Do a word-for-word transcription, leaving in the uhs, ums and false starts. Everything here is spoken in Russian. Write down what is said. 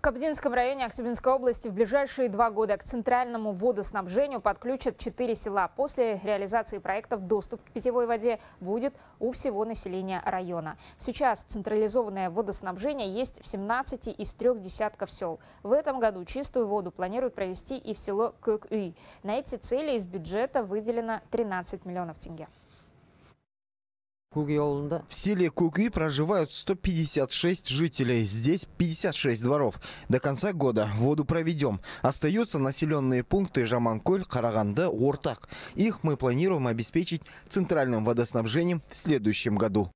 В Кобдинском районе Актюбинской области в ближайшие два года к центральному водоснабжению подключат четыре села. После реализации проектов доступ к питьевой воде будет у всего населения района. Сейчас централизованное водоснабжение есть в семнадцати из трех десятков сел. В этом году чистую воду планируют провести и в село Кёк-Ю. На эти цели из бюджета выделено тринадцать миллионов тенге. В селе Куки проживают сто пятьдесят шесть жителей. Здесь пятьдесят шесть дворов. До конца года воду проведем. Остаются населенные пункты Жаманколь, Караганда, Уортак. Их мы планируем обеспечить центральным водоснабжением в следующем году.